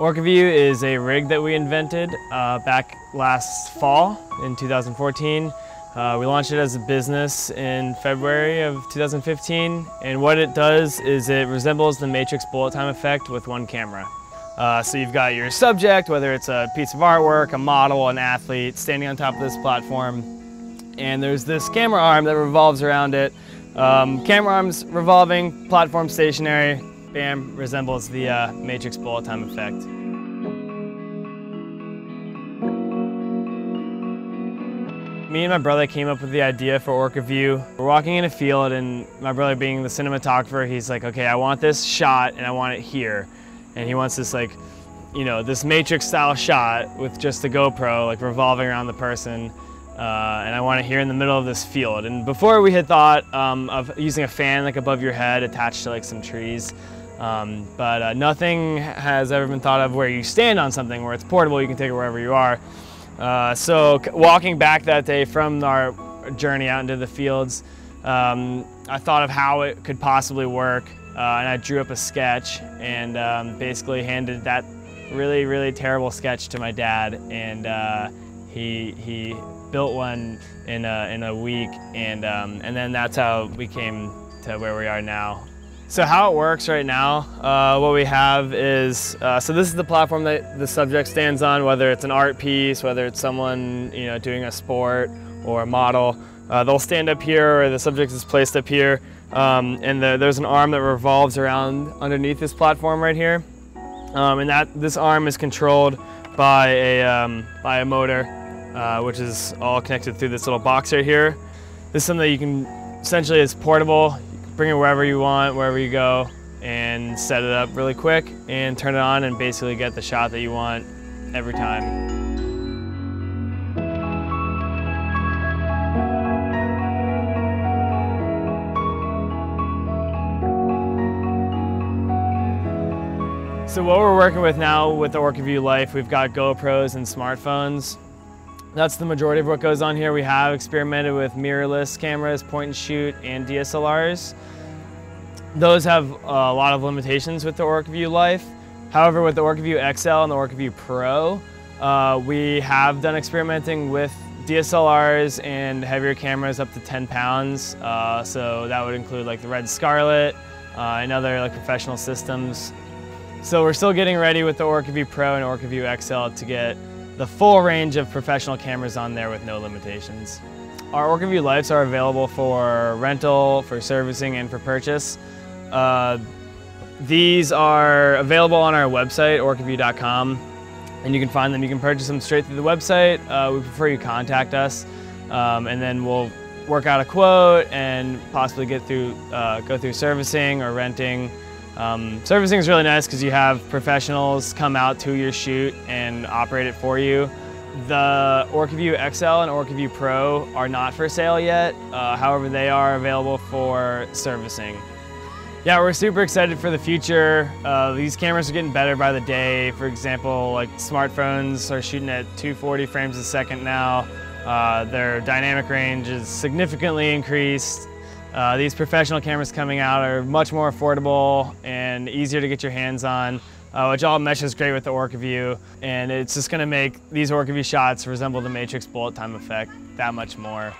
OrcaVue is a rig that we invented back last fall in 2014. We launched it as a business in February of 2015, and what it does is it resembles the Matrix bullet time effect with one camera. So you've got your subject, whether it's a piece of artwork, a model, an athlete, standing on top of this platform, and there's this camera arm that revolves around it. Camera arm's revolving, platform stationary, bam, resembles the Matrix bullet time effect. Me and my brother came up with the idea for OrcaVue. We're walking in a field, and my brother, being the cinematographer, he's like, okay, I want this shot and I want it here. And he wants this, like, you know, this Matrix style shot with just the GoPro, like, revolving around the person. And I want it here in the middle of this field. And before, we had thought of using a fan, like, above your head attached to, like, some trees. But nothing has ever been thought of where you stand on something, where it's portable, you can take it wherever you are. So walking back that day from our journey out into the fields, I thought of how it could possibly work, and I drew up a sketch and basically handed that really, really terrible sketch to my dad, and he built one in a week, and then that's how we came to where we are now. So how it works right now, what we have is, so this is the platform that the subject stands on, whether it's an art piece, whether it's someone, you know, doing a sport or a model. They'll stand up here, or the subject is placed up here, and there's an arm that revolves around underneath this platform right here. And this arm is controlled by a motor, which is all connected through this little box right here. This is something that you can, essentially, it's portable. Bring it wherever you want, wherever you go, and set it up really quick and turn it on and basically get the shot that you want every time. So what we're working with now with the OrcaVue Life, we've got GoPros and smartphones. That's the majority of what goes on here. We have experimented with mirrorless cameras, point and shoot, and DSLRs. Those have a lot of limitations with the OrcaVue Life. However, with the OrcaVue XL and the OrcaVue Pro, we have done experimenting with DSLRs and heavier cameras up to 10 pounds. So that would include, like, the Red Scarlet and other, like, professional systems. So we're still getting ready with the OrcaVue Pro and OrcaVue XL to get the full range of professional cameras on there with no limitations. Our OrcaVue Lifes are available for rental, for servicing, and for purchase. These are available on our website, orcavue.com, and you can find them. You can purchase them straight through the website. We prefer you contact us, and then we'll work out a quote and possibly go through servicing or renting. Servicing is really nice because you have professionals come out to your shoot and operate it for you. The OrcaVue XL and OrcaVue Pro are not for sale yet, however they are available for servicing. Yeah, we're super excited for the future. These cameras are getting better by the day. For example, like, smartphones are shooting at 240 frames a second now. Their dynamic range is significantly increased. These professional cameras coming out are much more affordable and easier to get your hands on, which all meshes great with the OrcaVue, and it's just going to make these OrcaVue shots resemble the Matrix bullet time effect that much more.